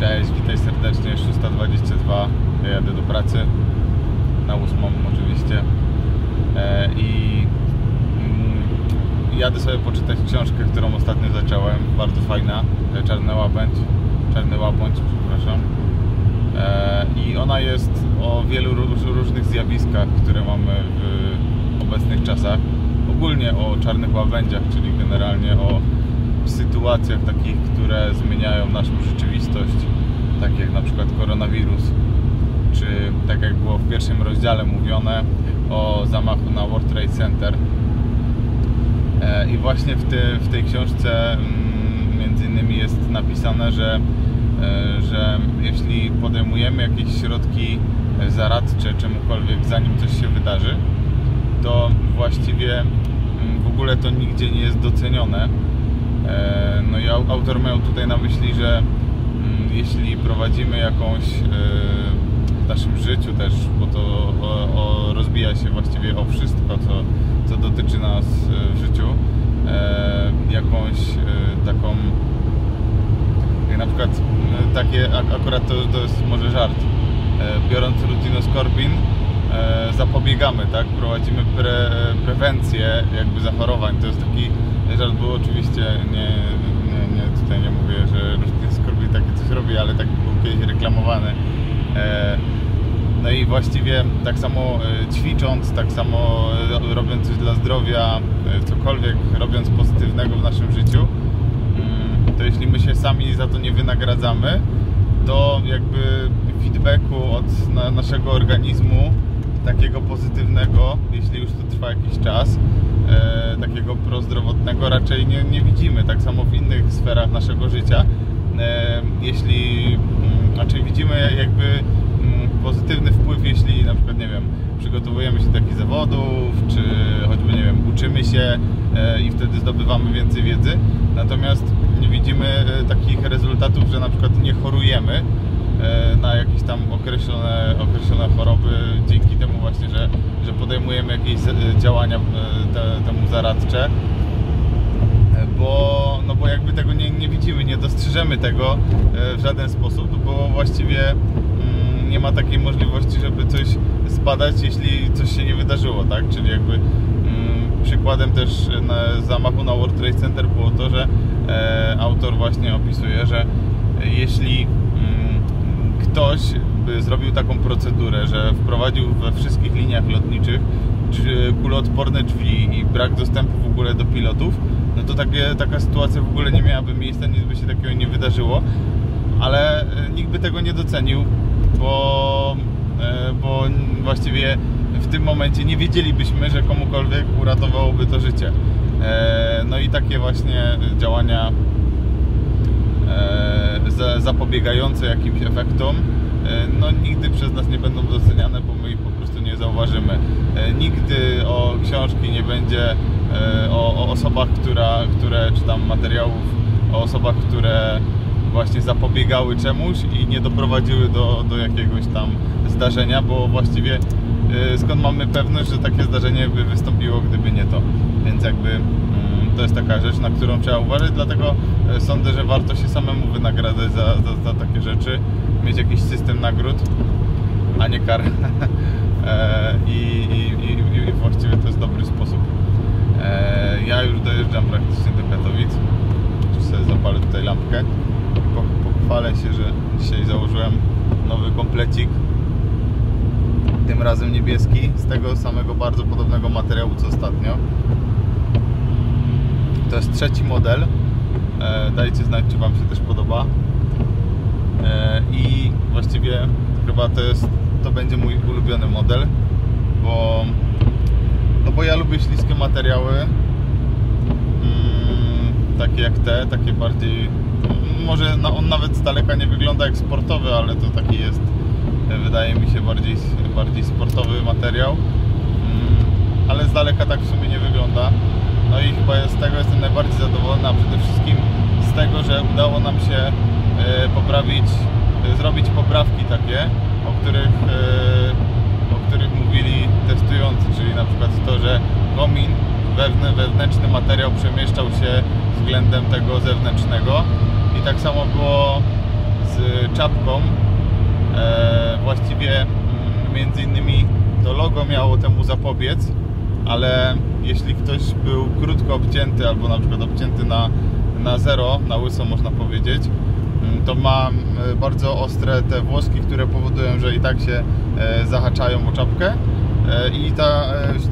Cześć, witaj serdecznie, 6:22, jadę do pracy, na 8 oczywiście, i jadę sobie poczytać książkę, którą ostatnio zacząłem, bardzo fajna, Czarny Łabędź, przepraszam, i ona jest o wielu różnych zjawiskach, które mamy w obecnych czasach, ogólnie o czarnych łabędziach, czyli generalnie o sytuacjach takich, które zmieniają naszą rzeczywistość, tak jak na przykład koronawirus, czy tak jak było w pierwszym rozdziale mówione o zamachu na World Trade Center. I właśnie w tej książce między innymi jest napisane, że jeśli podejmujemy jakieś środki zaradcze, czemukolwiek, zanim coś się wydarzy, to właściwie w ogóle to nigdzie nie jest docenione. No i autor miał tutaj na myśli, że jeśli prowadzimy jakąś w naszym życiu też, bo to rozbija się właściwie o wszystko, co dotyczy nas w życiu, jakąś taką, jak na przykład takie, akurat to jest może żart, biorąc rutino Scorpion, zapobiegamy, tak? Prowadzimy prewencję jakby zachorowań. To jest taki żart, był oczywiście, nie tutaj nie mówię, że różnie Skorpion takie coś robi, ale tak był kiedyś reklamowany. No i właściwie tak samo ćwicząc, tak samo robiąc coś dla zdrowia, cokolwiek robiąc pozytywnego w naszym życiu, to jeśli my się sami za to nie wynagradzamy, to jakby feedbacku od naszego organizmu, takiego pozytywnego, jeśli już to trwa jakiś czas, takiego prozdrowotnego raczej nie widzimy. Tak samo w innych sferach naszego życia. Jeśli, znaczy widzimy jakby pozytywny wpływ, jeśli na przykład, nie wiem, przygotowujemy się do takich zawodów, czy choćby, nie wiem, uczymy się i wtedy zdobywamy więcej wiedzy. Natomiast nie widzimy takich rezultatów, że na przykład nie chorujemy na jakieś tam określone choroby dzięki temu właśnie, że podejmujemy jakieś działania temu zaradcze, bo jakby tego nie widzimy, nie dostrzeżemy tego w żaden sposób, bo właściwie nie ma takiej możliwości, żeby coś zbadać, jeśli coś się nie wydarzyło, tak? Czyli jakby przykładem też zamachu na World Trade Center było to, że autor właśnie opisuje, że jeśli ktoś by zrobił taką procedurę, że wprowadził we wszystkich liniach lotniczych kuloodporne drzwi i brak dostępu w ogóle do pilotów, no to taka sytuacja w ogóle nie miałaby miejsca, nic by się takiego nie wydarzyło, ale nikt by tego nie docenił, bo właściwie w tym momencie nie wiedzielibyśmy, że komukolwiek uratowałoby to życie. No i takie właśnie działania zapobiegające jakimś efektom, no nigdy przez nas nie będą doceniane, bo my ich po prostu nie zauważymy. Nigdy o książki nie będzie, o osobach, czy tam materiałów, o osobach, które właśnie zapobiegały czemuś i nie doprowadziły do jakiegoś tam zdarzenia, bo właściwie skąd mamy pewność, że takie zdarzenie by wystąpiło, gdyby nie to. Więc jakby to jest taka rzecz, na którą trzeba uważać, dlatego sądzę, że warto się samemu wynagradzać za takie rzeczy, mieć jakiś system nagród, a nie kar. I właściwie to jest dobry sposób. Ja już dojeżdżam praktycznie do Katowic. Sobie zapalę tutaj lampkę. Pochwalę się, że dzisiaj założyłem nowy komplecik. Tym razem niebieski, z tego samego bardzo podobnego materiału co ostatnio. To jest trzeci model. Dajcie znać, czy Wam się też podoba. I właściwie chyba to będzie mój ulubiony model, bo ja lubię śliskie materiały, takie jak te, takie bardziej, może on nawet z daleka nie wygląda jak sportowy, ale to taki jest, wydaje mi się, bardziej sportowy materiał, ale z daleka tak w sumie nie wygląda. No i chyba z tego jestem najbardziej zadowolony, a przede wszystkim z tego, że udało nam się zrobić poprawki takie, o których mówili testujący, czyli na przykład to, że komin, wewnętrzny materiał przemieszczał się względem tego zewnętrznego, i tak samo było z czapką. Właściwie między innymi to logo miało temu zapobiec, ale jeśli ktoś był krótko obcięty albo na przykład obcięty na zero, na łyso można powiedzieć, to mam bardzo ostre te włoski, które powodują, że i tak się zahaczają o czapkę i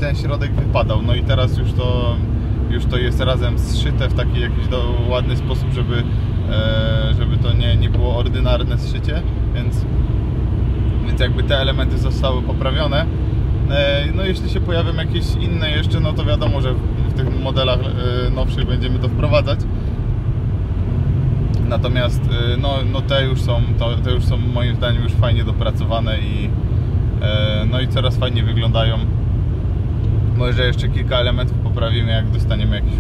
ten środek wypadał. No i teraz już to jest razem zszyte w taki jakiś ładny sposób, żeby to nie było ordynarne zszycie, więc jakby te elementy zostały poprawione. No jeśli się pojawią jakieś inne jeszcze, no to wiadomo, że w tych modelach nowszych będziemy to wprowadzać. Natomiast no te już są moim zdaniem już fajnie dopracowane i no i coraz fajnie wyglądają. Może jeszcze kilka elementów poprawimy, jak dostaniemy jakieś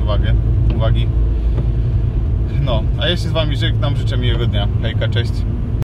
uwagi. No, a ja się z Wami żegnam, życzę miłego dnia. Hejka, cześć.